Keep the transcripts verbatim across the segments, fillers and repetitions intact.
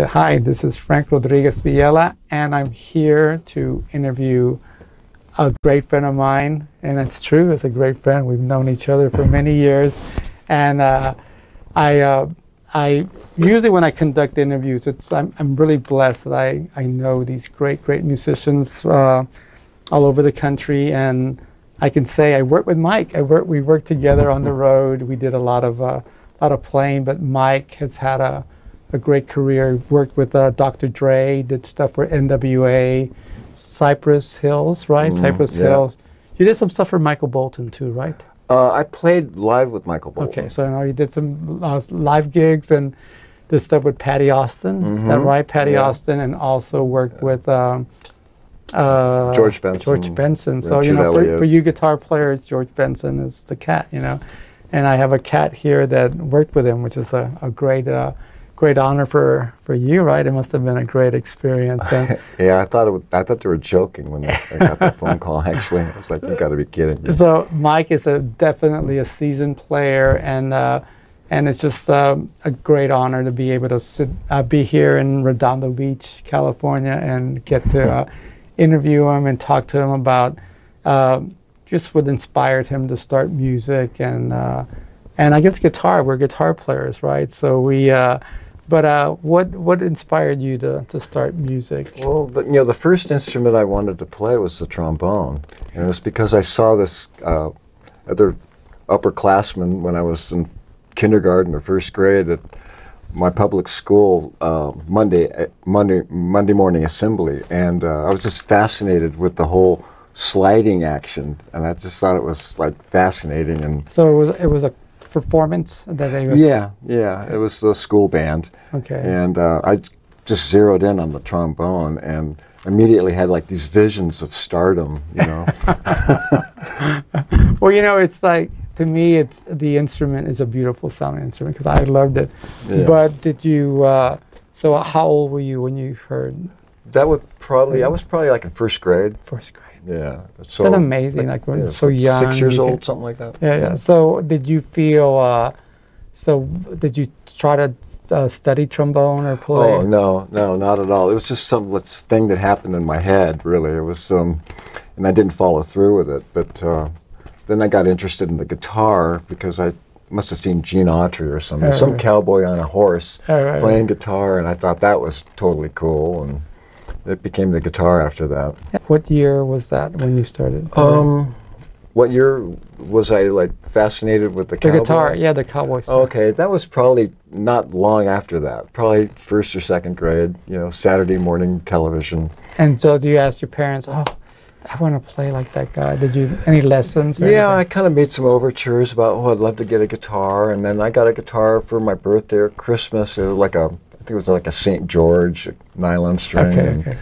Hi, this is Frank Rodriguez Villela, and I'm here to interview a great friend of mine. And it's true, it's a great friend. We've known each other for many years. And uh, I, uh, I usually when I conduct interviews, it's, I'm, I'm really blessed that I, I know these great, great musicians uh, all over the country. And I can say I worked with Mike. I worked, we worked together on the road. We did a lot of, uh, lot of playing, but Mike has had a a great career, worked with uh, Doctor Dre, did stuff for N W A, Cypress Hills, right? Mm, Cypress yeah. Hills. You did some stuff for Michael Bolton too, right? Uh, I played live with Michael Bolton. Okay, so you know, you did some uh, live gigs and did stuff with Patty Austin, mm-hmm. is that right? Patty yeah. Austin, and also worked yeah. with um, uh, George Benson. George Benson. So, Richard you know, for, for you guitar players, George Benson is the cat, you know? And I have a cat here that worked with him, which is a, a great, uh, Great honor for for you, right? It must have been a great experience. And yeah, I thought it was, I thought they were joking when I got the phone call. Actually, I was like, "You got to be kidding me." So Mike is a, definitely a seasoned player, and uh, and it's just um, a great honor to be able to sit, uh, be here in Redondo Beach, California, and get to uh, interview him and talk to him about uh, just what inspired him to start music and uh, and I guess guitar. We're guitar players, right? So we. Uh, But uh, what what inspired you to, to start music? Well, the, you know, the first instrument I wanted to play was the trombone. And it was because I saw this uh, other upperclassman when I was in kindergarten or first grade at my public school uh, Monday Monday Monday morning assembly, and uh, I was just fascinated with the whole sliding action, and I just thought it was like fascinating. And so it was it was a performance that they was yeah yeah okay. It was the school band, okay, and uh, I just zeroed in on the trombone and immediately had like these visions of stardom, you know. Well, you know, it's like, to me, it's the instrument is a beautiful sound instrument because I loved it. Yeah. But did you uh, so how old were you when you heard that? Would probably I was probably like in first grade first grade Yeah, it's so amazing. Like, like when yeah, so like young, six years you old, could, something like that. Yeah, yeah. So did you feel? Uh, so did you try to uh, study trombone or play? Oh no, no, not at all. It was just some thing that happened in my head. Really, it was, um, and I didn't follow through with it. But uh, then I got interested in the guitar because I must have seen Gene Autry or something, right, some right. cowboy on a horse right, playing right. guitar, and I thought that was totally cool. And it became the guitar after that. What year was that when you started? Um, what year was I like fascinated with the, the cowboys? The guitar, yeah, the cowboys. Oh, okay, that was probably not long after that. Probably first or second grade. You know, Saturday morning television. And so, do you ask your parents? Oh, I want to play like that guy. Did you any lessons? Or yeah, anything? I kind of made some overtures about, oh, I'd love to get a guitar, and then I got a guitar for my birthday or Christmas. It was like a I think it was like a Saint George nylon string. Okay, and okay.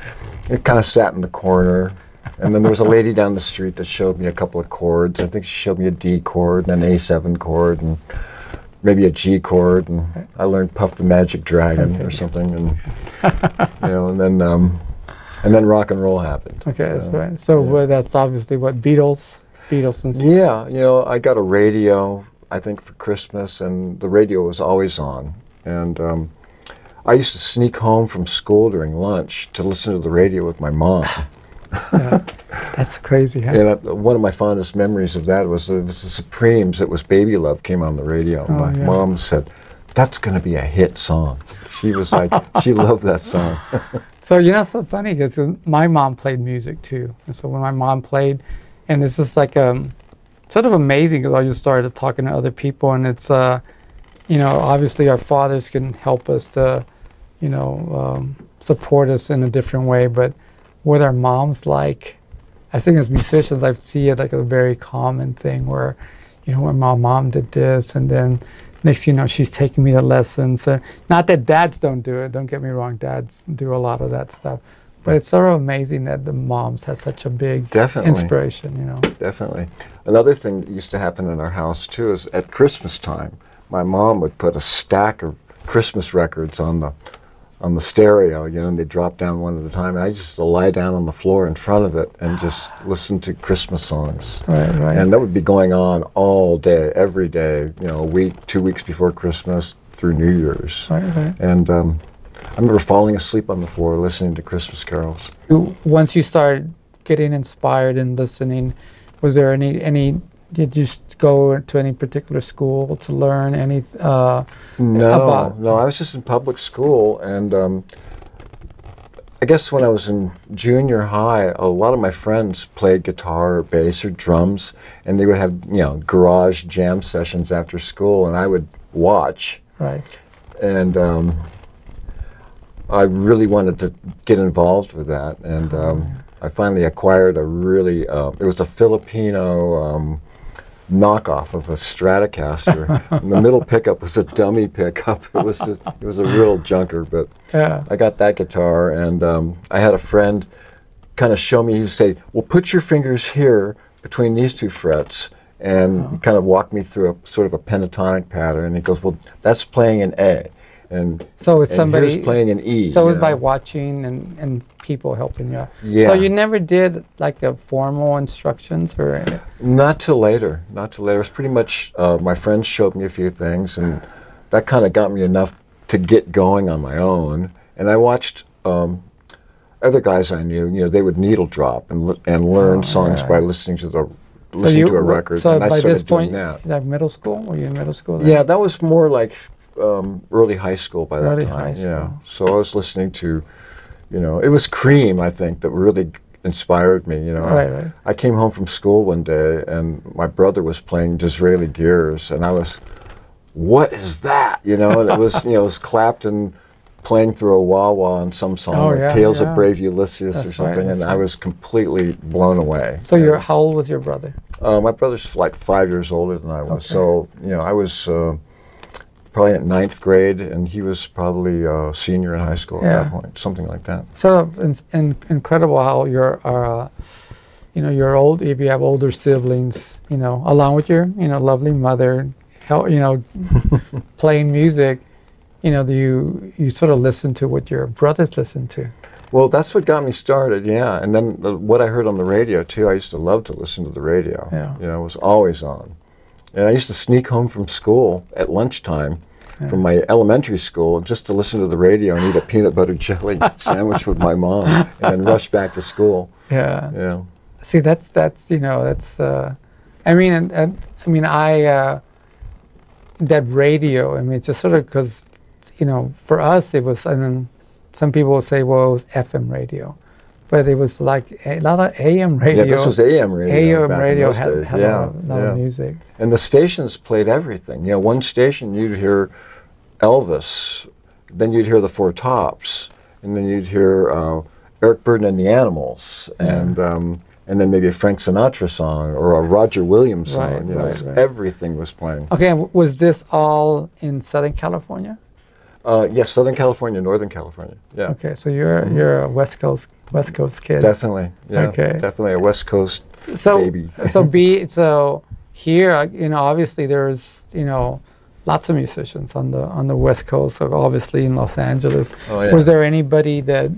It kind of sat in the corner. And then there was a lady down the street that showed me a couple of chords. I think she showed me a D chord and an A seven chord and maybe a G chord. And I learned Puff the Magic Dragon okay. or something. And you know, and then um, and then rock and roll happened. Okay, that's uh, right. So yeah. well, that's obviously what Beatles, Beatles and stuff. Yeah, you know, I got a radio I think for Christmas, and the radio was always on, and. Um, I used to sneak home from school during lunch to listen to the radio with my mom. Yeah, that's crazy, huh? And I, one of my fondest memories of that was, it was the Supremes, It Was Baby Love came on the radio. Oh, my yeah. mom said, that's going to be a hit song. She was like, she loved that song. So, you know, it's so funny because my mom played music too. And so when my mom played, and it's just like um, sort of amazing because I just started talking to other people, and it's, uh, you know, obviously our fathers can help us to, you know, um, support us in a different way, but what our moms like, I think as musicians, I see it like a very common thing where, you know, when my mom did this, and then next, you know, she's taking me to lessons. Uh, not that dads don't do it, don't get me wrong, dads do a lot of that stuff, but it's sort of amazing that the moms have such a big Definitely. inspiration, you know. Definitely. Another thing that used to happen in our house too is at Christmas time, my mom would put a stack of Christmas records on the on the stereo, you know, and they'd drop down one at a time. And I just used to lie down on the floor in front of it and just listen to Christmas songs. Right, right. And that would be going on all day, every day, you know, a week, two weeks before Christmas through New Year's. Right, right. And um, I remember falling asleep on the floor listening to Christmas carols. Once you started getting inspired and listening, was there any, any did you go to any particular school to learn any? Uh, no, about no, I was just in public school, and um, I guess when I was in junior high, a lot of my friends played guitar or bass or drums, and they would have, you know, garage jam sessions after school, and I would watch. Right. And um, I really wanted to get involved with that, and um, I finally acquired a really, uh, it was a Filipino um, knockoff of a Stratocaster. And the middle pickup was a dummy pickup. It was a, it was a real junker, but yeah. I got that guitar, and um, I had a friend kind of show me, he'd say, well, put your fingers here between these two frets, and oh. kind of walked me through a sort of a pentatonic pattern, and he goes, well, that's playing an A, and so it's somebody playing an E. So it was know? by watching and, and people helping you out. Yeah. So you never did like a formal instructions or anything? Not till later, not till later. It was pretty much uh, my friends showed me a few things, and that kind of got me enough to get going on my own. And I watched um, other guys I knew, you know, they would needle drop and, and learn oh, songs yeah. by listening to the Listen so you, to a record, so and I by started this point, doing that. Like middle school? Were you in middle school then? Yeah, that was more like um, early high school by that early time. High school. Yeah, so I was listening to, you know, it was Cream, I think, that really inspired me. You know, right, I, right. I came home from school one day, and my brother was playing Disraeli Gears, and I was, what is that? You know, and it was, you know, it was Clapton playing through a wah-wah on some song, oh, like yeah, Tales yeah. of Brave Ulysses that's or something, right, and right. I was completely blown away. So your, how old was your brother? Uh, my brother's like five years older than I was, okay. so you know I was uh, probably at ninth grade, and he was probably a senior in high school yeah. at that point, something like that. So in, in, incredible how your, uh, you know, your old, if you have older siblings, you know, along with your, you know, lovely mother, how, you know, playing music. You know, you you sort of listen to what your brothers listen to. Well, that's what got me started, yeah. And then the, what I heard on the radio too. I used to love to listen to the radio. Yeah. You know, it was always on. And I used to sneak home from school at lunchtime, yeah. from my elementary school, just to listen to the radio and eat a peanut butter jelly sandwich with my mom, and then rush back to school. Yeah. Yeah. See, that's that's you know that's. Uh, I mean, and, and, I mean, I uh, that radio. I mean, it's just sort of because. You know, for us, it was, I mean, some people will say, well, it was F M radio, but it was like a lot of A M radio. Yeah, this was A M radio. A M radio had, had yeah, a lot, yeah. lot of music. And the stations played everything. You know, one station, you'd hear Elvis, then you'd hear the Four Tops, and then you'd hear uh, Eric Burden and the Animals, and yeah. um, and then maybe a Frank Sinatra song or a Roger Williams song. Right, you know, right, right. Everything was playing. Okay, and was this all in Southern California? Uh, yes, Southern California, Northern California. Yeah. Okay, so you're mm-hmm. you're a West Coast West Coast kid. Definitely. Yeah. Okay. Definitely a West Coast so, baby. so be so here, you know, obviously there's you know lots of musicians on the on the West Coast. So obviously in Los Angeles, oh, yeah. was there anybody that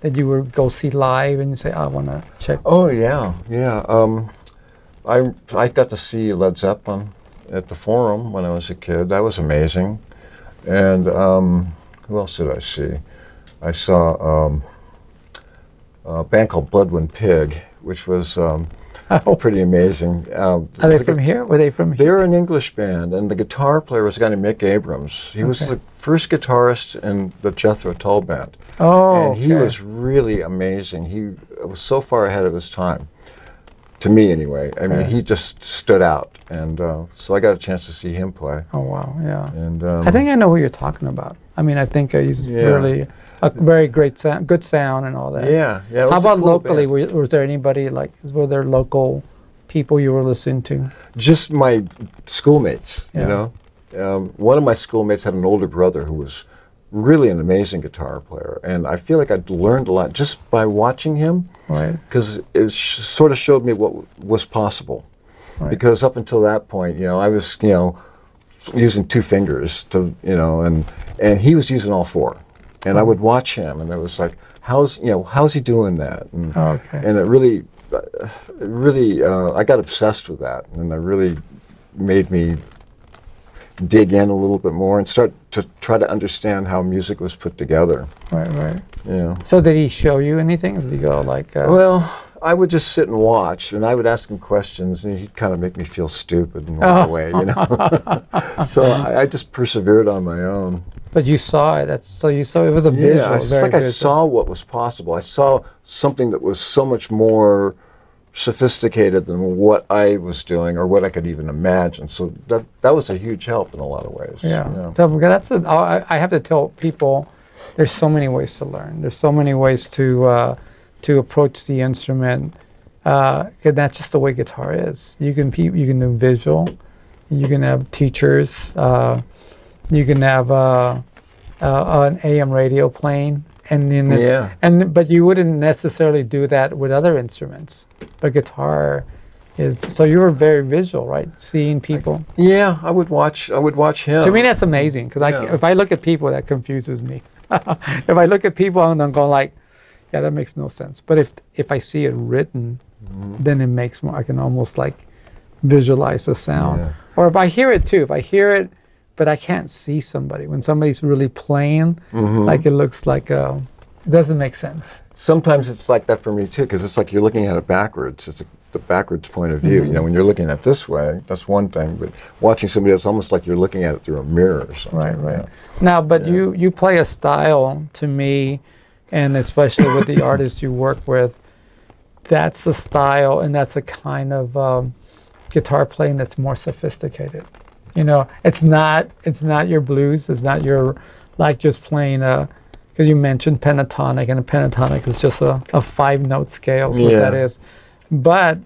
that you would go see live and you say, oh, I want to check? Oh yeah, yeah. Um, I I got to see Led Zeppelin at the Forum when I was a kid. That was amazing. And um, who else did I see? I saw um, a band called Bloodwind Pig, which was um, oh. pretty amazing. Uh, Are they from here? Were they from here? They were an English band, and the guitar player was a guy named Mick Abrams. He okay. was the first guitarist in the Jethro Tull band. Oh, and he okay. was really amazing. He was so far ahead of his time. To me, anyway. I mean, right. he just stood out, and uh, so I got a chance to see him play. Oh wow, yeah. And um, I think I know who you're talking about. I mean, I think uh, he's yeah. really a very great sound, good sound, and all that. Yeah, yeah. How about locally? Were, was there anybody like? Were there local people you were listening to? Just my schoolmates. Yeah. You know, um, one of my schoolmates had an older brother who was really an amazing guitar player, and I feel like I'd learned a lot just by watching him, right? Because it sh sort of showed me what w was possible, right. Because up until that point, you know, I was, you know, using two fingers to, you know, and and he was using all four, and oh. I would watch him, and it was like, how's, you know, how's he doing that? And, oh, okay. and it really, it really, uh, I got obsessed with that, and it really made me dig in a little bit more and start to try to understand how music was put together. Right, right. You know. So did he show you anything? Did he go like... Uh, well, I would just sit and watch, and I would ask him questions, and he'd kind of make me feel stupid and walk away, you know. So I, I just persevered on my own. But you saw it. That's, so you saw it was a visual. Yeah, it's like visual. I saw what was possible. I saw something that was so much more sophisticated than what I was doing or what I could even imagine. So that that was a huge help in a lot of ways. Yeah. You know? So that's a, I have to tell people, there's so many ways to learn. There's so many ways to uh, to approach the instrument. Uh, and that's just the way guitar is. You can you can do visual. You can have teachers. Uh, you can have uh, uh, an A M radio playing, and then it's, yeah. and but you wouldn't necessarily do that with other instruments. But guitar is, so you were very visual, right? Seeing people. I, yeah, I would watch. I would watch him. To me, that's amazing because yeah. if I look at people, that confuses me. If I look at people and I'm going like, yeah, that makes no sense. But if if I see it written, mm-hmm. then it makes more. I can almost like visualize the sound. Yeah. Or if I hear it too. If I hear it. But I can't see somebody. When somebody's really playing, mm-hmm. like it looks like a, it doesn't make sense. Sometimes it's like that for me too, because it's like you're looking at it backwards. It's a, the backwards point of view. Mm-hmm. You know, when you're looking at it this way, that's one thing, but watching somebody else, almost like you're looking at it through a mirror or something. Right, right. Yeah. Now, but yeah. you, you play a style to me, and especially with the artists you work with, that's a style and that's a kind of um, guitar playing that's more sophisticated. You know, it's not it's not your blues. It's not your like just playing a, because you mentioned pentatonic, and a pentatonic is just a, a five note scale. So yeah. what that is, but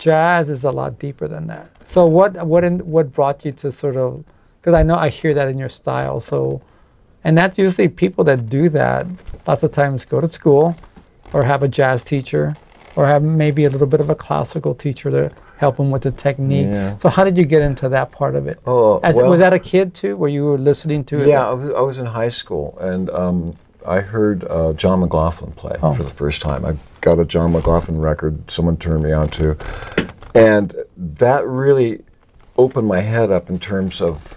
jazz is a lot deeper than that. So what what in, what brought you to sort of, because I know I hear that in your style. So, and that's usually people that do that. Lots of times go to school, or have a jazz teacher, or have maybe a little bit of a classical teacher there. Help them with the technique. Yeah. So how did you get into that part of it? Oh, As, well, was that a kid too? Were you listening to it? Yeah, I was, I was in high school, and um, I heard uh, John McLaughlin play oh. for the first time. I got a John McLaughlin record someone turned me on to, and that really opened my head up in terms of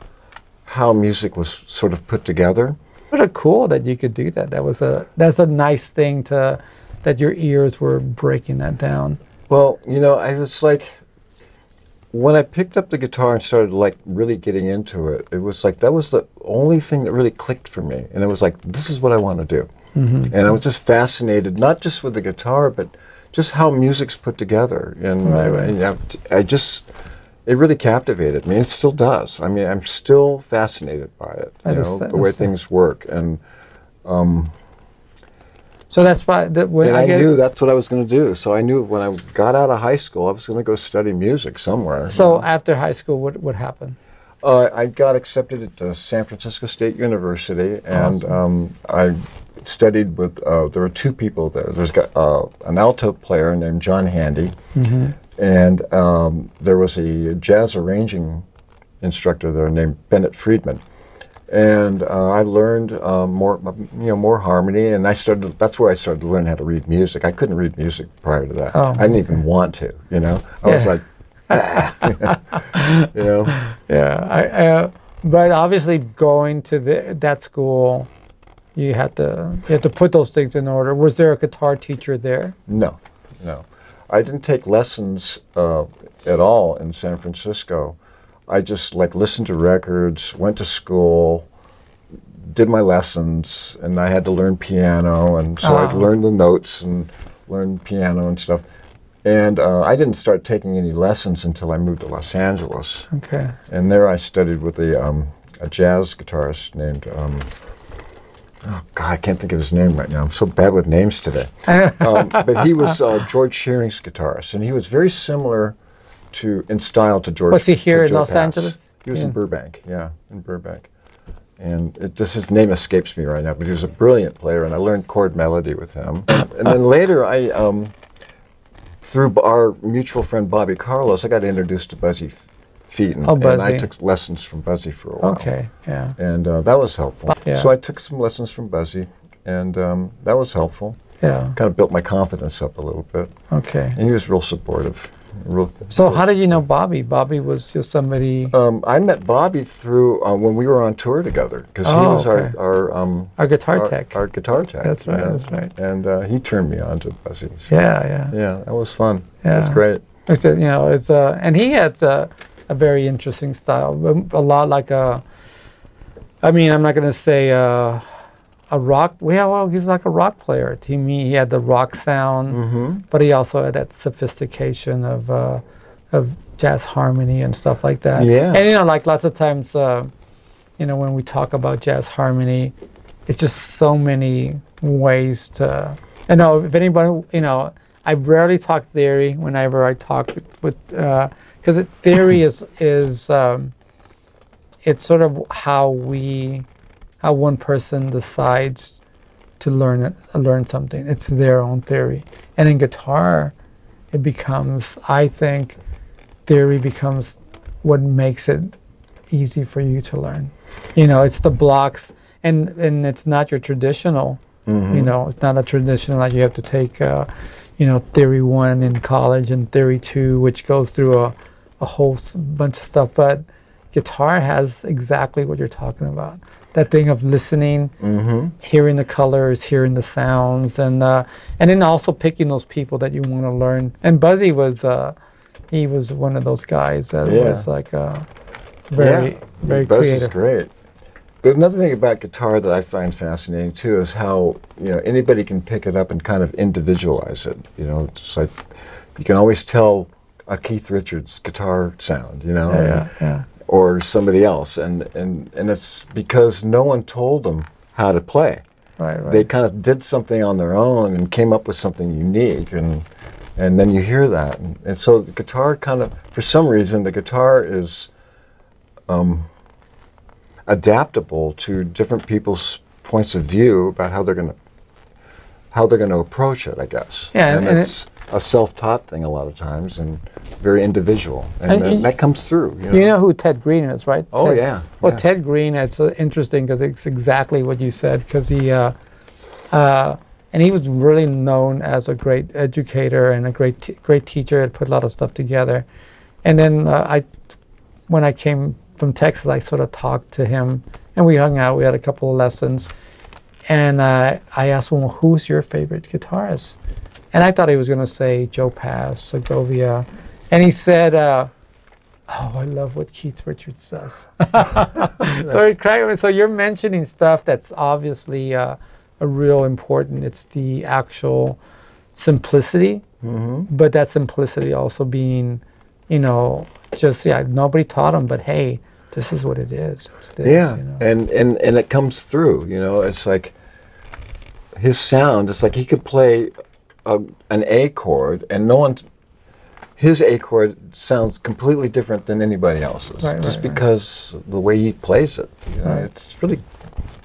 how music was sort of put together. What a cool that you could do that. That was a that's a nice thing to that your ears were breaking that down. Well, you know, I was like. When I picked up the guitar and started like really getting into it, it was like that was the only thing that really clicked for me. And it was like, this is what I want to do. Mm-hmm. And I was just fascinated, not just with the guitar, but just how music's put together. And, right, right. and I, I just, it really captivated me. It still does. I mean, I'm still fascinated by it, you know, the way things work. And, um, So that's why that when and I, I knew it, that's what I was going to do. So I knew when I got out of high school, I was going to go study music somewhere. So you know? After high school, what what happened? Uh, I got accepted at uh, San Francisco State University, and awesome. um, I studied with. Uh, there were two people there. There's got uh, an alto player named John Handy, mm-hmm. and um, there was a jazz arranging instructor there named Bennett Friedman. And uh, I learned uh, more, you know, more harmony, and I started. That's where I started to learn how to read music. I couldn't read music prior to that. Oh, I didn't okay. even want to, you know. I yeah. was like, you know. Yeah, I, uh, but obviously going to the, that school, you had to you had to put those things in order. Was there a guitar teacher there? No, no, I didn't take lessons uh, at all in San Francisco. I just like listened to records, went to school, did my lessons, and I had to learn piano, and so uh-huh. I'd learn the notes and learn piano and stuff. And uh, I didn't start taking any lessons until I moved to Los Angeles. Okay. And there I studied with a, um, a jazz guitarist named, um, oh God, I can't think of his name right now. I'm so bad with names today. um, but he was uh, George Shearing's guitarist, and he was very similar To in style to George. Was he here in Los Pass. Angeles? He was yeah. in Burbank, yeah, in Burbank. And it, just his name escapes me right now, but he was a brilliant player, and I learned chord melody with him. And then later, I um, through our mutual friend Bobby Carlos, I got introduced to Buzzy Featon, oh, Buzzy. and I took lessons from Buzzy for a while. Okay, yeah. And uh, that was helpful. Yeah. So I took some lessons from Buzzy, and um, that was helpful. Yeah. Kind of built my confidence up a little bit. Okay. And he was real supportive. real. So how did you know Bobby? Bobby was just somebody. Um, I met Bobby through uh, when we were on tour together, because oh, he was okay. our our, um, our guitar our, tech. Our guitar tech. That's right. You know? That's right. And uh, he turned me on to Buzzy. So yeah, yeah. Yeah, that was fun. Yeah, that's great. It's, you know, it's uh, and he had uh, a very interesting style, a lot like a. I mean, I'm not going to say. Uh, A rock, well, he's like a rock player. To me, he had the rock sound, mm-hmm. but he also had that sophistication of uh, of jazz harmony and stuff like that. Yeah. And you know, like lots of times, uh, you know, when we talk about jazz harmony, it's just so many ways to. I know if anybody, you know, I rarely talk theory whenever I talk with, because uh, theory is is um, it's sort of how we. How one person decides to learn it, learn something. It's their own theory. And in guitar, it becomes, I think, theory becomes what makes it easy for you to learn. You know, it's the blocks, and, and it's not your traditional, mm-hmm. you know, it's not a traditional, like you have to take, uh, you know, theory one in college and theory two, which goes through a, a whole bunch of stuff. But guitar has exactly what you're talking about. That thing of listening, mm-hmm. hearing the colors, hearing the sounds, and uh, and then also picking those people that you want to learn. And Buzzy was, uh, he was one of those guys that yeah. was like uh, very, yeah. very Buzzy's creative. Great. But another thing about guitar that I find fascinating too is how, you know, anybody can pick it up and kind of individualize it. You know, it's like you can always tell a Keith Richards guitar sound. You know. Yeah. yeah, yeah. Or somebody else, and, and and it's because no one told them how to play. Right, right. They kind of did something on their own and came up with something unique, and and then you hear that, and, and so the guitar kind of, for some reason, the guitar is um, adaptable to different people's points of view about how they're gonna how they're gonna approach it, I guess. Yeah, and, and it's. It a self-taught thing a lot of times, and very individual, and, and, that, and that comes through. You know? You know who Ted Green is, right? Oh, Ted, yeah. Well, yeah. Ted Green, it's uh, interesting because it's exactly what you said, because he, uh, uh, and he was really known as a great educator and a great t great teacher, and put a lot of stuff together. And then uh, I, when I came from Texas, I sort of talked to him, and we hung out, we had a couple of lessons, and uh, I asked him, well, who's your favorite guitarist? And I thought he was going to say Joe Pass, Segovia. And he said, uh, oh, I love what Keith Richards does. So, he cried, so you're mentioning stuff that's obviously uh, a real important. It's the actual simplicity, mm-hmm. but that simplicity also being, you know, just, yeah, nobody taught him, but hey, this is what it is. It's this, yeah, you know? and, and, and it comes through, you know. It's like his sound, it's like he could play... A, an A chord, and no one, his A chord sounds completely different than anybody else's, right, just right, because right. the way he plays it. You know, right. It's really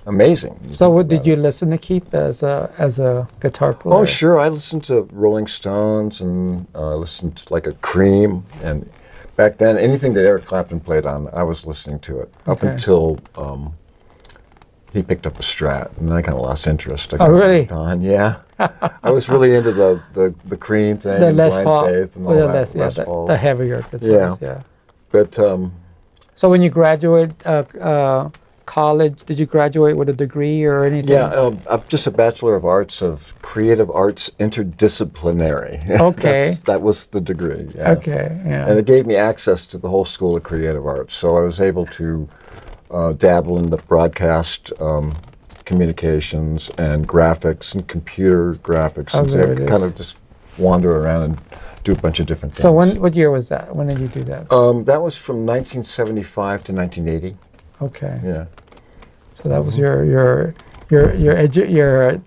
amazing. So, what, did it. you listen to Keith as a as a guitar player? Oh, sure. I listened to Rolling Stones, and I uh, listened to like a Cream, and back then anything that Eric Clapton played on, I was listening to it okay. up until. Um, He picked up a Strat, and I kind of lost interest. I oh, really? On. Yeah. I was really into the, the, the Cream thing, the and Les Blind Paul, Faith, and all the that. Les, Les yeah, Pauls. The, the heavier guitars, yeah. yeah. But, um... So when you graduate uh, uh, college, did you graduate with a degree or anything? Yeah, um, I'm just a Bachelor of Arts of Creative Arts Interdisciplinary. Okay. That was the degree, yeah. Okay, yeah. And it gave me access to the whole School of Creative Arts, so I was able to... Uh, dabble in the broadcast um, communications and graphics and computer graphics, oh, and so kind of just wander around and do a bunch of different things. So when, what year was that? When did you do that? Um, that was from nineteen seventy-five to nineteen eighty. Okay. Yeah. So that was your your your your edu your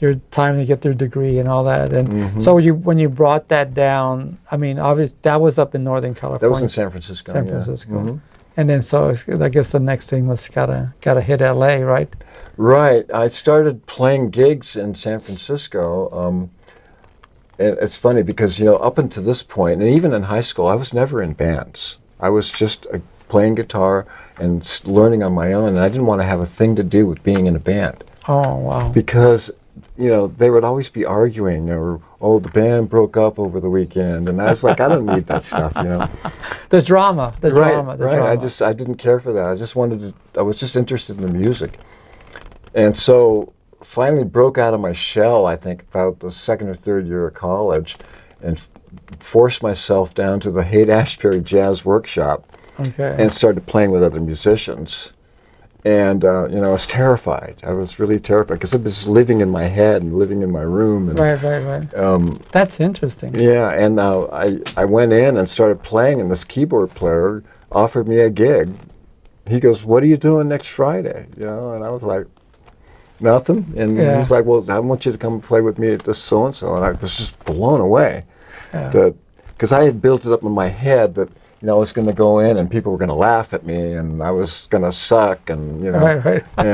your time to get your degree and all that. And mm-hmm. so you when you brought that down, I mean, obviously that was up in Northern California. That was in San Francisco. San Francisco. Yeah. Mm-hmm. And then, so I guess the next thing was gotta gotta hit L A, right? Right. I started playing gigs in San Francisco. Um, and it's funny because, you know, up until this point, and even in high school, I was never in bands. I was just uh, playing guitar and learning on my own, and I didn't want to have a thing to do with being in a band. Oh wow! Because you know, they would always be arguing, or, oh, the band broke up over the weekend. And I was like, I don't need that stuff, you know. The drama, the right, drama, the right. drama. I just, I didn't care for that. I just wanted to, I was just interested in the music. And so finally broke out of my shell, I think, about the second or third year of college, and f forced myself down to the Haight Ashbury Jazz Workshop, okay. and started playing with other musicians. And, uh, you know, I was terrified. I was really terrified because I was living in my head and living in my room. And, right, right, right. Um, That's interesting. Yeah, and uh, I, I went in and started playing, and this keyboard player offered me a gig. He goes, what are you doing next Friday? You know, and I was like, nothing. And yeah. he's like, well, I want you to come play with me at this so-and-so. And I was just blown away. Because yeah. I had built it up in my head that, you know, I was going to go in and people were going to laugh at me and I was going to suck and, you know, right, right. and,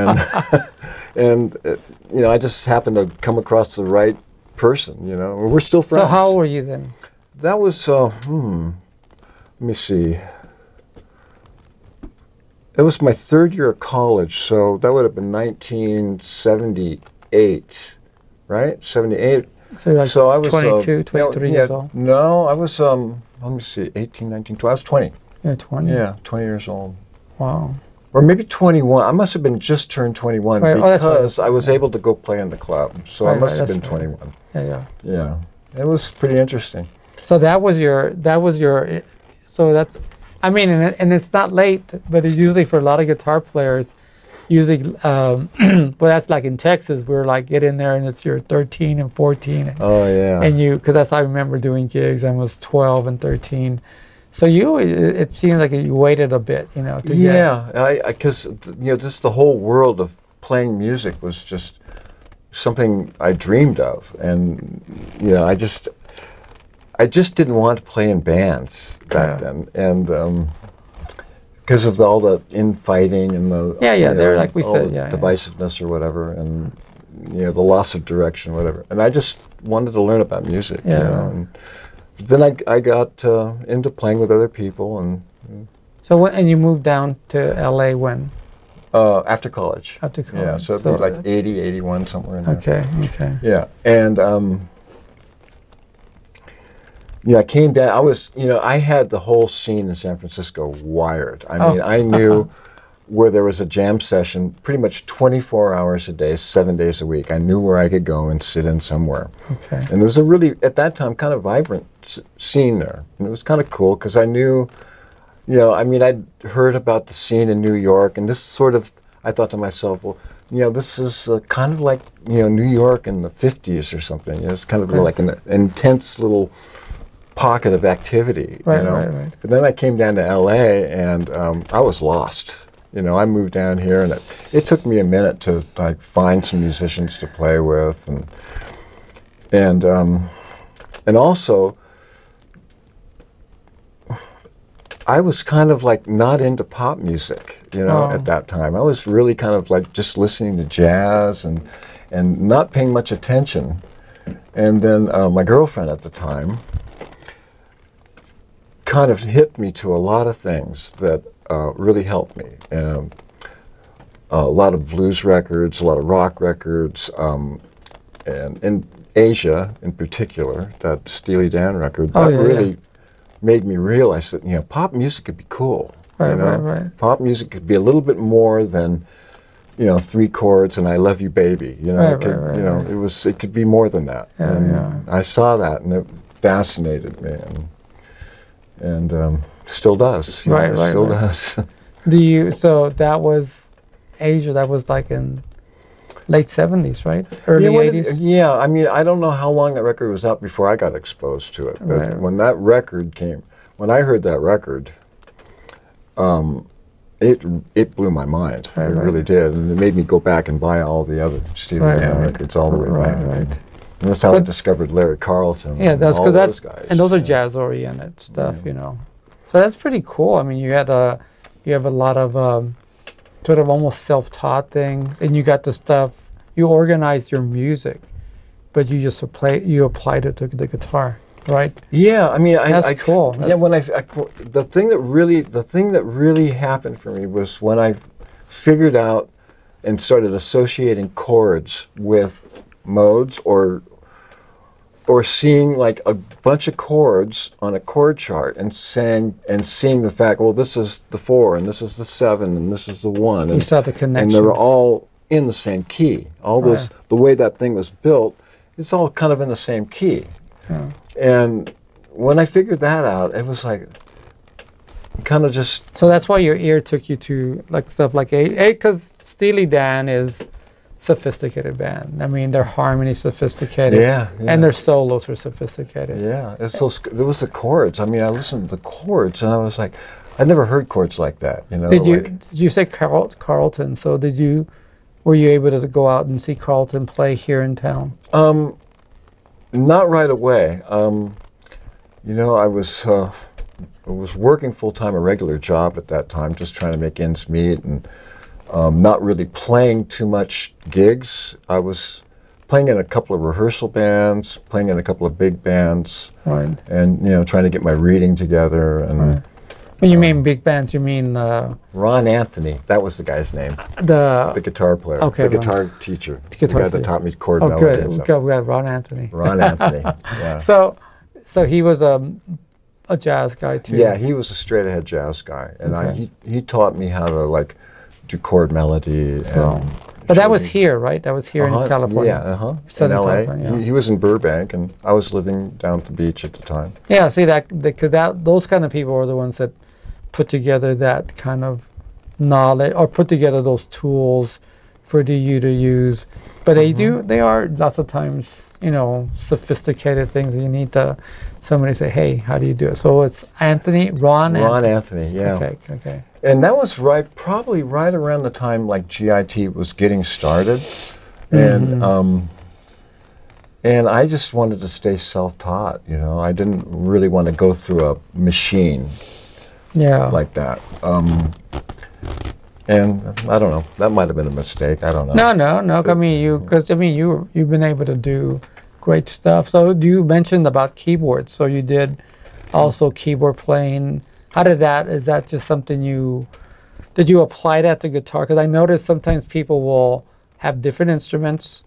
and uh, you know, I just happened to come across the right person, you know. We're still friends. So how old were you then? That was, uh, hmm, let me see. It was my third year of college, so that would have been nineteen seventy-eight, right? seventy-eight. So you're like so I was, twenty-two, uh, twenty-three years old? No, I was... um. Let me see, eighteen, nineteen, twenty. I was twenty. Yeah, twenty. Yeah, twenty years old. Wow. Or maybe twenty-one. I must have been just turned twenty-one right. because oh, right. I was yeah. able to go play in the club. So right, I must right. have that's been twenty-one. Right. Yeah, yeah. Yeah. It was pretty interesting. So that was your, that was your, so that's, I mean, and, and it's not late, but it's usually for a lot of guitar players, usually, um, well, that's like in Texas, we were like, get in there and it's your thirteen and fourteen. And, oh, yeah. And you, because that's how I remember doing gigs, I was twelve and thirteen. So you, it, it seems like you waited a bit, you know. To yeah, because, you know, just the whole world of playing music was just something I dreamed of. And, you know, I just, I just didn't want to play in bands back yeah. then. And, um, because of the, all the infighting and the yeah yeah they're like we said yeah, divisiveness yeah. or whatever, and you know the loss of direction, whatever. And I just wanted to learn about music. Yeah. You know? And then I I got uh, into playing with other people and. and so when, and you moved down to L A when? Uh, after college. After college. Yeah, so, so it was like eighty, eighty-one, somewhere in there. Okay. Okay. Yeah, and um. Yeah, I came down, I was, you know, I had the whole scene in San Francisco wired. I mean, oh. I knew uh -huh. where there was a jam session pretty much twenty-four hours a day, seven days a week. I knew where I could go and sit in somewhere. Okay. And there was a really, at that time, kind of vibrant scene there. And it was kind of cool because I knew, you know, I mean, I'd heard about the scene in New York, and this sort of, I thought to myself, well, you know, this is uh, kind of like, you know, New York in the fifties or something. You know, it's kind of okay. like an intense little pocket of activity, right, you know? Right, right. But then I came down to L A and um, I was lost. You know, I moved down here and it, it took me a minute to like find some musicians to play with, and and um, and also I was kind of like not into pop music, you know, oh. at that time. I was really kind of like just listening to jazz and and not paying much attention. And then uh, my girlfriend at the time kind of hit me to a lot of things that uh, really helped me. Um, a lot of blues records, a lot of rock records, um, and in Asia in particular, that Steely Dan record, oh, that yeah, really yeah. made me realize that, you know, pop music could be cool. Right, you know? right, right. Pop music could be a little bit more than, you know, three chords and I love you, baby. You know, right, it could, right, right, you know, right. it was, it could be more than that. Yeah, and yeah. I saw that and it fascinated me. And, and um, still does. Right, know, right, still right. does. Do you, so that was Asia, that was like in late seventies, right? Early yeah, eighties? It, yeah, I mean, I don't know how long that record was out before I got exposed to it, but right. when that record came, when I heard that record, um, it it blew my mind. Right, it right. really did, and it made me go back and buy all the other Steely Dan right, right. records all the way right, back. Right. Right. And that's how but, I discovered Larry Carlton. Yeah, that's because that, those guys, and those yeah. are jazz-oriented stuff, yeah. you know. So that's pretty cool. I mean, you had a, you have a lot of um, sort of almost self-taught things, and you got the stuff. You organized your music, but you just apply, you applied it to the guitar, right? Yeah, I mean, that's I, I, cool. That's, yeah, when I, I the thing that really the thing that really happened for me was when I figured out and started associating chords with modes or or seeing like a bunch of chords on a chord chart and saying and seeing the fact, well, this is the four and this is the seven and this is the one. You and, saw the connections. And they were all in the same key. All oh, this, yeah. the way that thing was built, it's all kind of in the same key. Yeah. And when I figured that out, it was like, kind of just. So that's why your ear took you to like stuff like A, because Steely Dan is sophisticated band. I mean, their harmony sophisticated. Yeah, yeah. And their solos are sophisticated. Yeah, it's those. There was the chords. I mean, I listened to the chords, and I was like, I never heard chords like that. You know. Did you? Like, did you say Carl, Carlton? So did you? Were you able to go out and see Carlton play here in town? Um, not right away. Um, you know, I was. Uh, I was working full-time, a regular job at that time, just trying to make ends meet and um, not really playing too much gigs. I was playing in a couple of rehearsal bands, playing in a couple of big bands, right. and, you know, trying to get my reading together. And right. When you um, mean big bands, you mean... Uh, Ron Anthony, that was the guy's name, the, the guitar player, okay, the guitar Ron. teacher, the, guitar the guy that taught me chord oh, melody. Good. Good, we got Ron Anthony. Ron Anthony, yeah. So, so he was... Um, A jazz guy too. Yeah, he was a straight-ahead jazz guy, and okay. I, he he taught me how to like do chord melody. And oh. But that was here, right? That was here uh-huh. in California. Yeah, uh huh. Southern in L A. California. Yeah. He, he was in Burbank, and I was living down at the beach at the time. Yeah, see that because that those kind of people are the ones that put together that kind of knowledge or put together those tools for you to use. But they mm-hmm. do. They are lots of times, you know, sophisticated things that you need to. Somebody say, hey, how do you do it? So it's Anthony, Ron Anthony. Ron Anthony, yeah. Okay, okay. And that was right, probably right around the time like G I T was getting started. And mm-hmm. um, and I just wanted to stay self-taught, you know. I didn't really want to go through a machine yeah. like that. Um, and I don't know, that might have been a mistake, I don't know. No, no, no, but, I mean, you, because I mean, you, you've been able to do great stuff. So you mentioned about keyboards. So you did also keyboard playing. How did that, is that just something you, did you apply that to guitar? Because I noticed sometimes people will have different instruments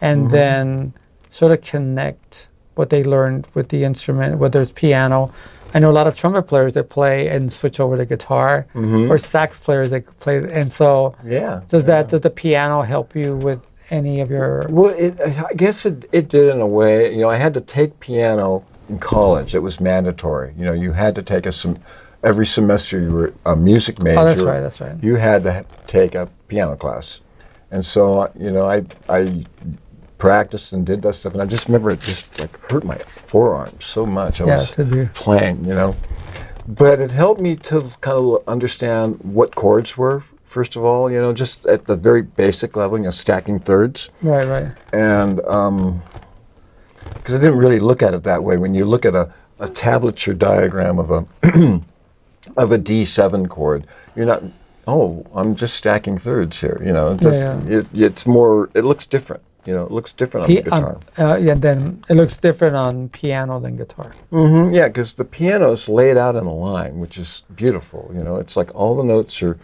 and mm-hmm. then sort of connect what they learned with the instrument, whether it's piano. I know a lot of trumpet players that play and switch over to guitar mm-hmm. or sax players that play. And so yeah, does yeah. that, does the piano help you with any of your... Well, it, I guess it, it did in a way. You know, I had to take piano in college. It was mandatory. You know, you had to take a sem every semester you were a music major. Oh, that's right, that's right. You had to ha take a piano class. And so, you know, I, I practiced and did that stuff. And I just remember it just, like, hurt my forearm so much. I yeah, was to do. playing, you know. But it helped me to kind of understand what chords were. First of all, you know, just at the very basic level, you know, stacking thirds. Right, right. And um, because I didn't really look at it that way. When you look at a, a tablature diagram of a of a D seven chord, you're not, oh, I'm just stacking thirds here. You know, just, yeah, yeah. It, it's more, it looks different. You know, it looks different P on the guitar. Um, uh, yeah, then it looks different on piano than guitar. Mm-hmm, yeah, because the piano is laid out in a line, which is beautiful. You know, it's like all the notes are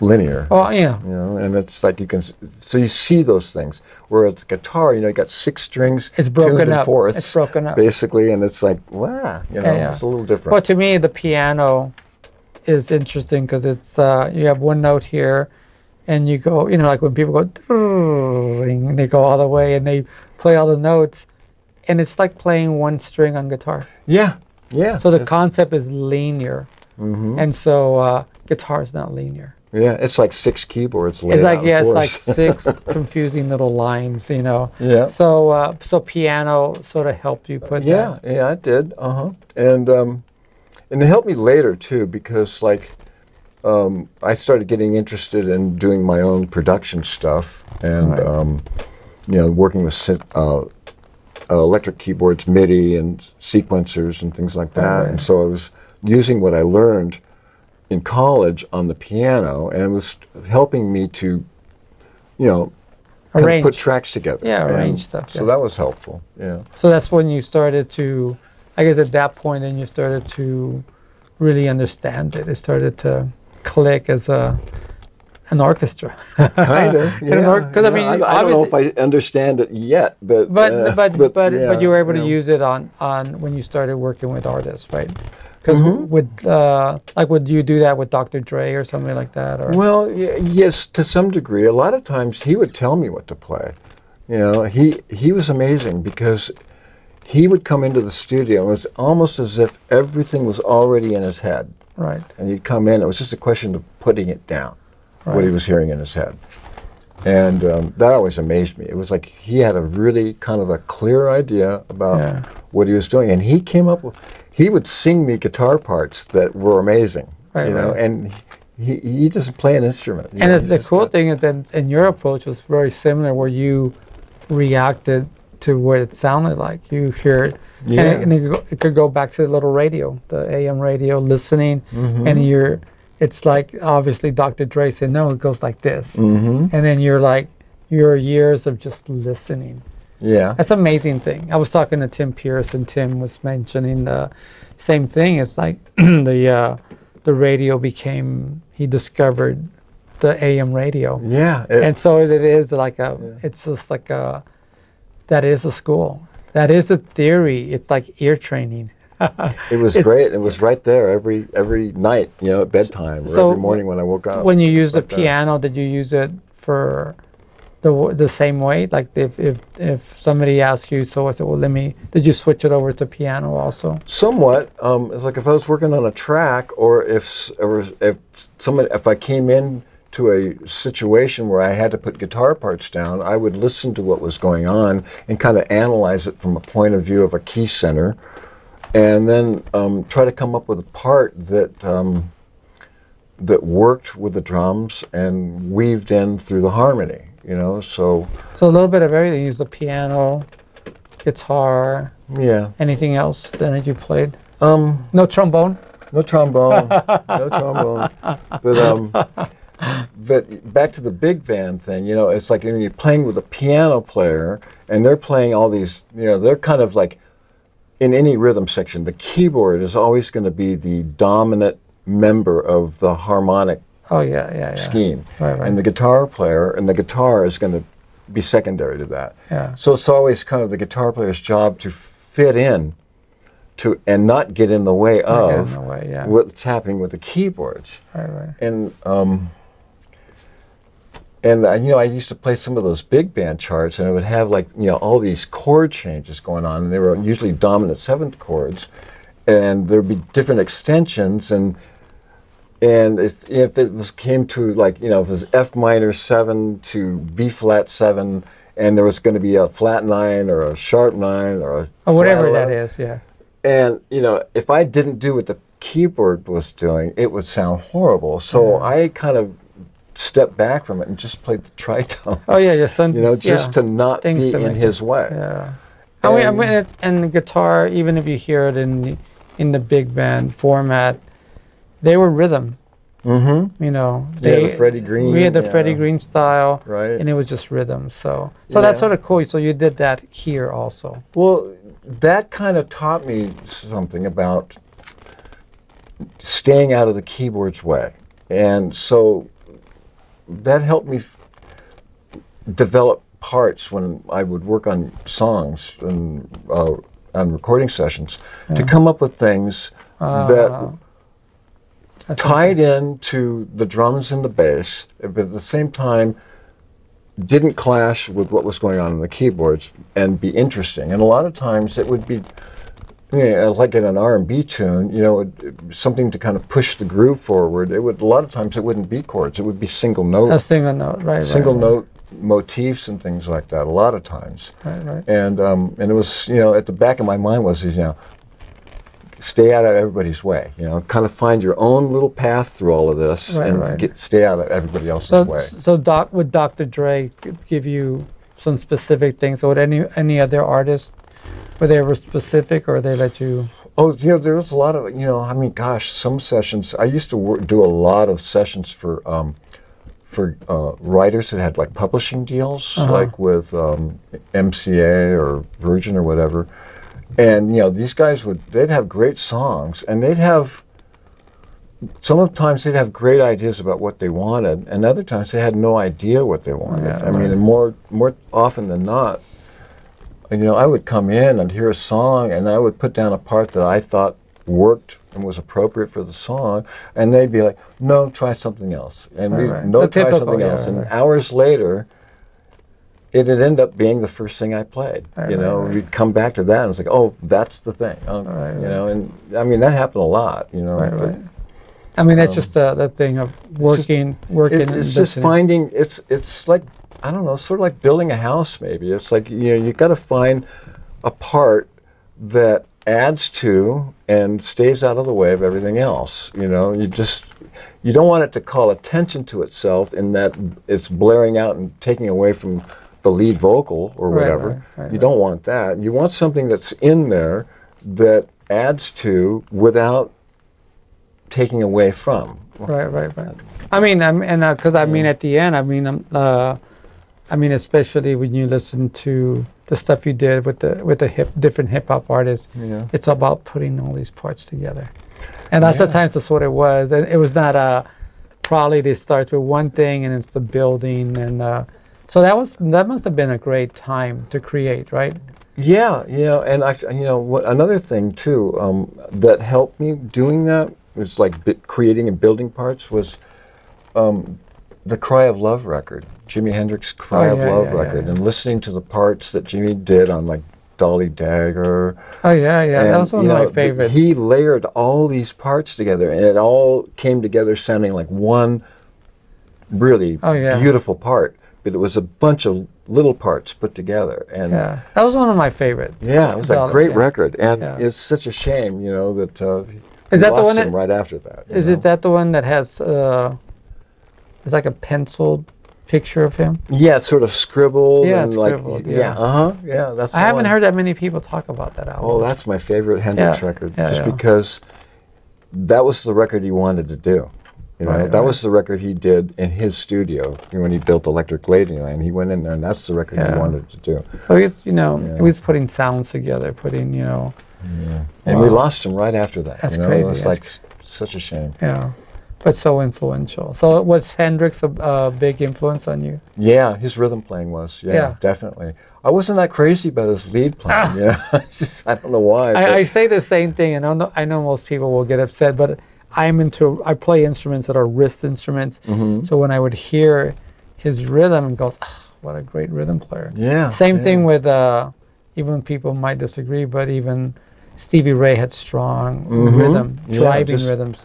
linear. Oh yeah. You know, and it's like you can, so you see those things. Whereas guitar, you know, you got six strings, it's broken up, fourths, it's broken up basically, and it's like wow, you know, yeah, yeah. it's a little different. Well, to me, the piano is interesting because it's uh, you have one note here, and you go, you know, like when people go, and they go all the way, and they play all the notes, and it's like playing one string on guitar. Yeah, yeah. So the concept is linear, mm-hmm. and so uh, guitar is not linear. Yeah, it's like six keyboards laid It's like out yeah, it's like six confusing little lines, you know. Yeah. So, uh, so piano sort of helped you put. Yeah, that. yeah, it did. Uh huh. And um, and it helped me later too because like, um, I started getting interested in doing my own production stuff and right. um, you know, working with uh, electric keyboards, MIDI, and sequencers and things like that. Right. And so I was using what I learned in college on the piano, and it was helping me to, you know, arrange. put tracks together. Yeah, arrange stuff. So yeah. that was helpful, yeah. So that's when you started to, I guess at that point, then you started to really understand it. It started to click as a, an orchestra. Kind of, yeah. an or yeah. I, mean, I, I don't know if I understand it yet, but but uh, but but, but, yeah, but you were able yeah. to use it on on when you started working with artists, right? Because mm-hmm. would uh, like would you do that with Doctor Dre or something like that? Or? Well, yes, to some degree. A lot of times he would tell me what to play. You know, he he was amazing because he would come into the studio and it was almost as if everything was already in his head. Right. And he'd come in. It was just a question of putting it down, right, what he was hearing in his head, and um, that always amazed me. It was like he had a really kind of a clear idea about yeah. what he was doing, and he came up with. He would sing me guitar parts that were amazing, right, you know, right. and he, he doesn't play an instrument. And know, the cool thing is that and your approach was very similar, where you reacted to what it sounded like. You hear it, yeah. and, it, and it, could go, it could go back to the little radio, the A M radio, listening, mm-hmm. and you're, it's like, obviously Doctor Dre said, no, it goes like this. Mm-hmm. And then you're like, your years of just listening. Yeah, that's an amazing thing. I was talking to Tim Pierce, and Tim was mentioning the same thing. It's like the uh, the radio became, he discovered the A M radio. Yeah, it, and so it is like a, yeah. it's just like a, that is a school. That is a theory. It's like ear training. It was it's, great. It was right there every every night, you know, at bedtime or so every morning when I woke up. When you used the piano, did you use it for? The, the same way? Like if, if, if somebody asks you, so I said, well, let me, did you switch it over to piano also? Somewhat. Um, it's like if I was working on a track or if, or if, somebody, if I came in to a situation where I had to put guitar parts down, I would listen to what was going on and kind of analyze it from a point of view of a key center and then um, try to come up with a part that um, that worked with the drums and weaved in through the harmony. You know, so so a little bit of everything. You used the piano, guitar. Yeah. Anything else that you played? Um, no trombone. No trombone. no trombone. But um, but back to the big band thing. You know, it's like when you're playing with a piano player and they're playing all these. You know, they're kind of like in any rhythm section. The keyboard is always going to be the dominant member of the harmonic. Oh yeah, yeah, yeah. Scheme, right, right. And the guitar player and the guitar is going to be secondary to that. Yeah. So it's always kind of the guitar player's job to fit in, to and not get in the way not of the way, yeah. what's happening with the keyboards. Right, right. And um, and uh, you know, I used to play some of those big band charts, and it would have like you know all these chord changes going on, and they were usually dominant seventh chords, and there'd be different extensions and. And if, if it was came to like, you know, if it was F minor seven to B flat seven, and there was going to be a flat nine or a sharp nine or a or whatever flat that is, yeah. And, you know, if I didn't do what the keyboard was doing, it would sound horrible. So yeah. I kind of stepped back from it and just played the tritones. Oh, yeah, your son. You know, just yeah. to not Things be to in his it. way. Yeah. And, I mean, I mean, and the guitar, even if you hear it in, in the big band format, they were rhythm, mm-hmm. you know. They, yeah, the Freddie Green. We had the yeah. Freddie Green style, right? And it was just rhythm. So, so yeah. that's sort of cool. So you did that here also. Well, that kind of taught me something about staying out of the keyboard's way, and so that helped me f develop parts when I would work on songs and uh, on recording sessions yeah. to come up with things uh, that. That's tied into the drums and the bass, but at the same time didn't clash with what was going on in the keyboards and be interesting. And a lot of times it would be, you know, like in an R and B tune, you know, it, it, something to kind of push the groove forward. It would, a lot of times it wouldn't be chords. It would be single note. A single note, right. Single right, note right. motifs and things like that a lot of times. Right, right. And, um, and it was, you know, at the back of my mind was, you know, stay out of everybody's way, you know, kind of find your own little path through all of this right, and right. Get, stay out of everybody else's so, way. So doc, would Doctor Dre give you some specific things? Or would any, any other artists, were they ever specific or they let you? Oh, you know, there was a lot of, you know, I mean, gosh, some sessions, I used to work, do a lot of sessions for um, for uh, writers that had like publishing deals, uh-huh. like with um, M C A or Virgin or whatever. And, you know, these guys would, they'd have great songs and they'd have sometimes they'd have great ideas about what they wanted, and other times they had no idea what they wanted. Yeah, I right. mean, and more more often than not, you know, I would come in and hear a song, and I would put down a part that I thought worked and was appropriate for the song, and they'd be like, "No, try something else," and right, we right. no the try typical, something yeah, else, and right. hours later, it'd end up being the first thing I played. Right, you know, right, right. we'd come back to that, and it's like, "Oh, that's the thing." Um, right, you right. know, and I mean that happened a lot. You know, right, right. I mean that's um, just uh, that thing of working, it's just, working. It, it's just finding. It's it's like I don't know, sort of like building a house. Maybe it's like you know you got to find a part that adds to and stays out of the way of everything else. You know, you just you don't want it to call attention to itself in that it's blaring out and taking away from the lead vocal or whatever. Right, right, right, you don't right. want that. You want something that's in there that adds to without taking away from. Right, right, right. I mean, I'm, and because uh, I mean, at the end, I mean, um, uh, I mean, especially when you listen to the stuff you did with the with the hip, different hip hop artists, yeah. it's about putting all these parts together, and that's yeah. the times that's what it was. And it was not a probably they start with one thing and it's the building, and uh, so that was that must have been a great time to create, right? Yeah, you know, and I, you know, what, another thing too um, that helped me doing that. It was like bit creating and building parts was um, the Cry of Love record, Jimi Hendrix's Cry oh, yeah, of Love yeah, record, yeah, yeah. and listening to the parts that Jimi did on like Dolly Dagger. Oh yeah, yeah, and, that was one of know, my favorites. He layered all these parts together, and it all came together sounding like one really oh, yeah. beautiful part. But it was a bunch of little parts put together, and yeah. that was one of my favorites. Yeah, it was Dolly, a great yeah. record, and yeah. it's such a shame, you know, that. Uh, Is that the one that, right after that? Is know? it that the one that has uh, it's like a penciled picture of him? Yeah, sort of scribbled. Yeah, and scribbled. Like, yeah. yeah, uh huh. Yeah, that's. I haven't one. heard that many people talk about that album. Oh, that's my favorite Hendrix yeah. record, yeah, just yeah. because that was the record he wanted to do. You know, right, that right. was the record he did in his studio when he built Electric Ladyland. He went in there, and that's the record yeah. he wanted to do. So he's, you know, yeah. he was putting sounds together, putting, you know. Yeah. And wow. we lost him right after that. That's you know? crazy. It was like such a shame. Yeah, but so influential. So was Hendrix a uh, big influence on you? Yeah, his rhythm playing was. Yeah, yeah. definitely. I wasn't that crazy about his lead playing. Ah. Yeah, just, I don't know why. I, I say the same thing, and I know, I know most people will get upset, but I'm into. I play instruments that are wrist instruments. Mm-hmm. So when I would hear his rhythm, and goes, oh, "What a great rhythm player!" Yeah. Same yeah. thing with uh, even people might disagree, but even. Stevie Ray had strong mm-hmm. rhythm, driving yeah, just, rhythms,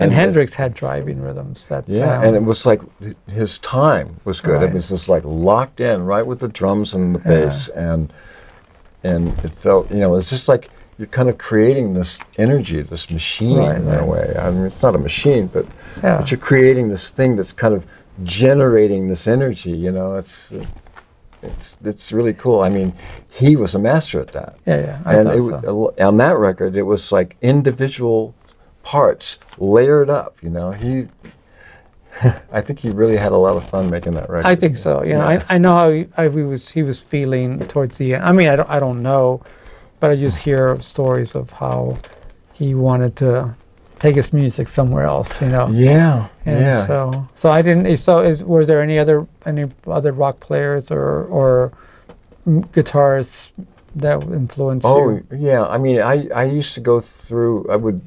and, and Hendrix had driving rhythms. That's yeah, and it was like his time was good. Right. It was just like locked in, right with the drums and the bass, yeah. and and it felt, you know, it's just like you're kind of creating this energy, this machine right, in right. a way. I mean, it's not a machine, but yeah. but you're creating this thing that's kind of generating this energy. You know, it's. Uh, It's, it's really cool. I mean, he was a master at that. Yeah, yeah. I and it, so. on that record, it was like individual parts layered up, you know. He, I think he really had a lot of fun making that record. I think so, yeah. yeah. I, I know how he, I, he, was, he was feeling towards the end. I mean, I don't, I don't know, but I just hear stories of how he wanted to take his music somewhere else, you know. Yeah, and yeah. So, so I didn't. So, is was there any other any other rock players or or guitarists that influenced oh, you? Oh, yeah. I mean, I I used to go through. I would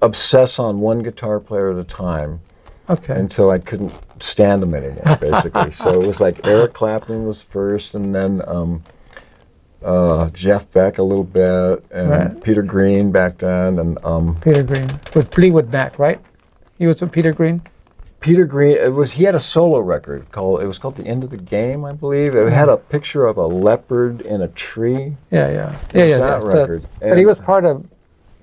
obsess on one guitar player at a time. Okay. Until I couldn't stand them anymore, basically. So it was like Eric Clapton was first, and then. Um, Uh, Jeff Beck a little bit, and right. Peter Green back then, and um, Peter Green with Fleetwood Mac, right? He was with Peter Green. Peter Green, it was he had a solo record called it was called The End of the Game, I believe. It had a picture of a leopard in a tree. Yeah, yeah, it yeah, was yeah. That yeah. record, so, but he was part of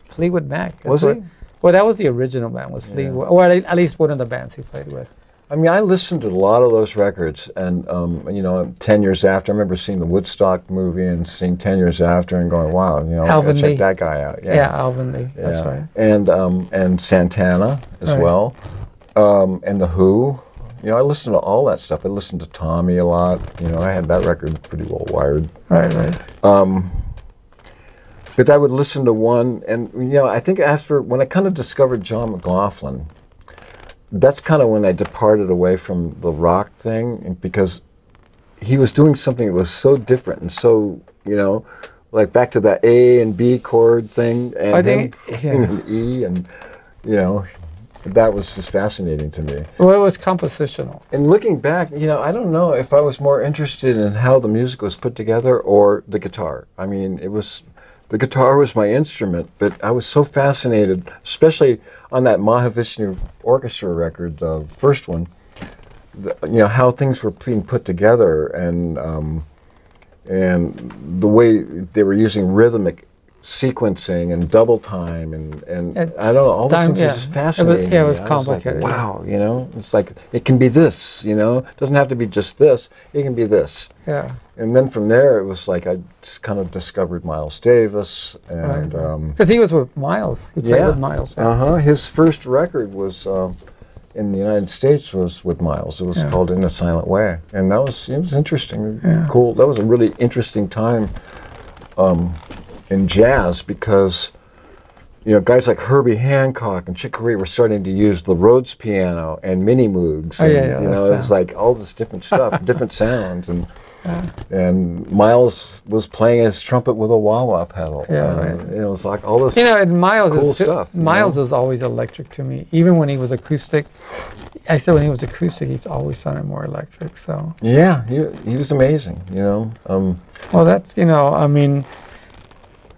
Fleetwood Mac. Was what, he? Well, that was the original band was Fleetwood, yeah. or at least one of the bands he played with. I mean, I listened to a lot of those records, and um, you know, ten years after, I remember seeing the Woodstock movie and seeing Ten Years After, and going, "Wow, you know, Alvin Lee. Check that guy out." Yeah, yeah Alvin Lee. Yeah. That's right. And um, and Santana as right. well, um, and the Who. You know, I listened to all that stuff. I listened to Tommy a lot. You know, I had that record pretty well wired. Right, right. Um, But I would listen to one, and you know, I think after when I kind of discovered John McLaughlin, that's kind of when I departed away from the rock thing, because he was doing something that was so different and so, you know, like back to that A and B chord thing, and I think, yeah. and E, and you know, that was just fascinating to me. Well, it was compositional. And looking back, you know, I don't know if I was more interested in how the music was put together or the guitar. I mean, it was. The guitar was my instrument, but I was so fascinated, especially on that Mahavishnu Orchestra record, the first one, the, you know, how things were being put together, and um, and the way they were using rhythmic sequencing and double time, and, and I don't know, all those things yeah. were just fascinating. It was, yeah, it was complicated. Was like, wow, you know, it's like, it can be this, you know, it doesn't have to be just this, it can be this. Yeah. And then from there, it was like I just kind of discovered Miles Davis, and because right. um, he was with Miles, he played yeah. with Miles. Uh huh. His first record was uh, in the United States was with Miles. It was yeah. called "In a Silent Way," and that was it was interesting, yeah. cool. That was a really interesting time um, in jazz, because you know guys like Herbie Hancock and Chick Corea were starting to use the Rhodes piano and mini moogs. Oh, and, yeah, yeah, you know, it was like all this different stuff, different sounds, and. Uh, and Miles was playing his trumpet with a wah-wah pedal. Yeah, uh, right. It was like all this. You know, and Miles cool is stuff. Miles you know? is always electric to me. Even when he was acoustic, I said when he was acoustic, he's always sounded more electric. So yeah, he he was amazing. You know. Um, well, that's you know, I mean,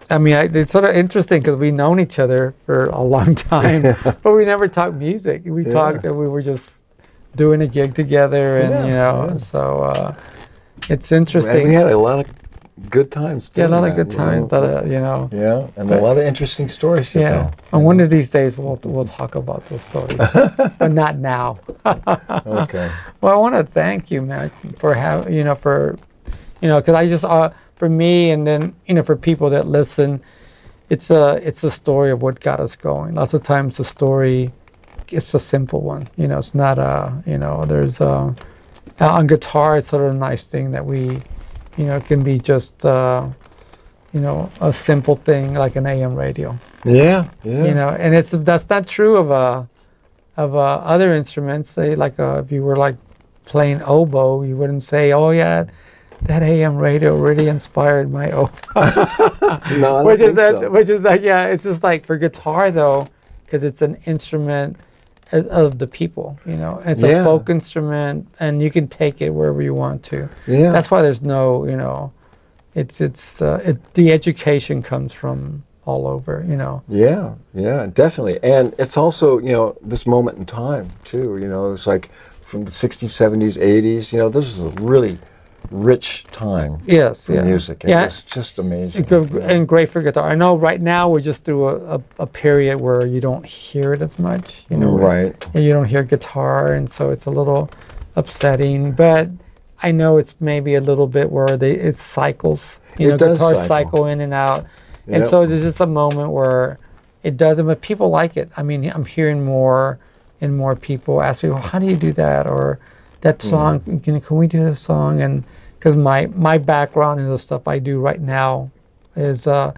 I mean, I, it's sort of interesting because we've known each other for a long time, yeah. but we never talked music. We yeah. talked, and we were just doing a gig together, and yeah, you know, yeah. so. Uh, It's interesting. And we had a lot of good times. Yeah, a lot of good times. You know, you know. Yeah, and but, a lot of interesting stories to yeah. tell. And one know. of these days we'll we'll talk about those stories, but not now. Okay. Well, I want to thank you, Matt, for having you know for, you know, because I just uh, for me, and then you know for people that listen, it's a it's a story of what got us going. Lots of times the story, it's a simple one. You know, it's not a you know there's a. Uh, on guitar, it's sort of a nice thing that we, you know, it can be just, uh, you know, a simple thing like an A M radio. Yeah, yeah. You know, and it's that's not true of uh, of uh, other instruments. Say like uh, if you were like playing oboe, you wouldn't say, oh yeah, that A M radio really inspired my oboe. No, I which don't is think that, so. Which is that, yeah. It's just like for guitar though, because it's an instrument of the people, you know. It's yeah. a folk instrument, and you can take it wherever you want to. Yeah. That's why there's no, you know, it's it's uh, it, the education comes from all over, you know. Yeah, yeah, definitely. And it's also, you know, this moment in time too. You know, it's like from the sixties, seventies, eighties. You know, this is a really rich time. Yes, for yeah. music. It yeah, it's just amazing. Could, and great for guitar. I know right now we're just through a, a, a period where you don't hear it as much. You know, right? And you don't hear guitar, and so it's a little upsetting. But I know it's maybe a little bit where they it cycles. You it know, does guitars cycle. cycle in and out, yep. and so there's just a moment where it doesn't. But people like it. I mean, I'm hearing more and more people ask me, "Well, how do you do that?" or that song, mm. can, can we do this song? And because my, my background and the stuff I do right now is uh,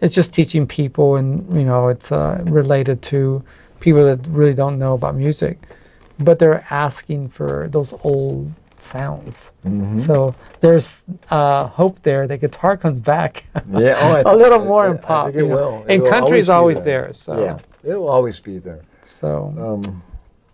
it's just teaching people, and you know it's uh, related to people that really don't know about music, but they're asking for those old sounds. Mm-hmm. So there's uh, hope there. The guitar comes back. Yeah, oh, a little more in pop. I think it will. And country's always there. So yeah, it will always be there. So. Um.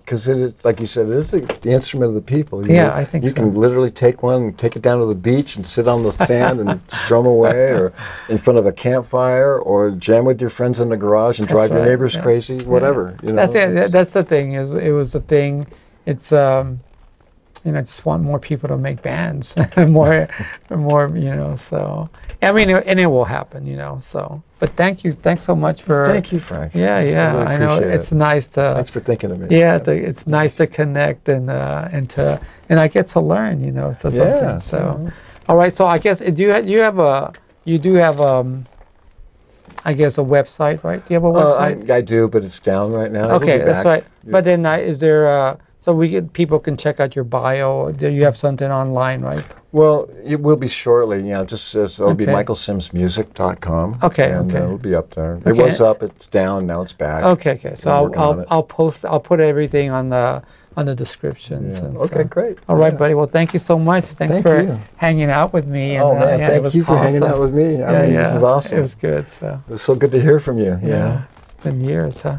Because it is, like you said, it is the, the instrument of the people. You yeah, know, I think you so. can literally take one and take it down to the beach and sit on the sand and strum away, or in front of a campfire, or jam with your friends in the garage and that's drive right. your neighbors yeah. crazy, yeah. whatever. You know, that's it. That's the thing. Is it was the thing. It's um, you know, I just want more people to make bands, more, more, you know. So I mean, it, and it will happen, you know. So. But thank you, thanks so much for. Thank you, Frank. Yeah, yeah, I, really I know it's it. nice to. Thanks for thinking of me. Yeah, to, it's nice to connect and uh, and to and I get to learn, you know, so yeah. something. So, mm-hmm. all right. So I guess do you have, you have a you do have um. I guess a website, right? Do you have a website? Uh, I, I do, but it's down right now. Okay, that's right. Yeah. But then, uh, is there uh, so we get, people can check out your bio? Do you have something online, right? Well, it will be shortly. Yeah, just as it'll okay. be michael sims music dot com. Okay, and, okay. Uh, it'll be up there. Okay. It was up. It's down. Now it's back. Okay, okay. So I'll I'll, I'll post. I'll put everything on the on the descriptions. Yeah. And okay, so. Great. All right, yeah. buddy. Well, thank you so much. Thanks thank for you. hanging out with me. And, oh man, uh, yeah, thank you for awesome. hanging out with me. I yeah, mean, yeah. this is awesome. It was good. So it was so good to hear from you. Yeah, yeah. It's been years, huh?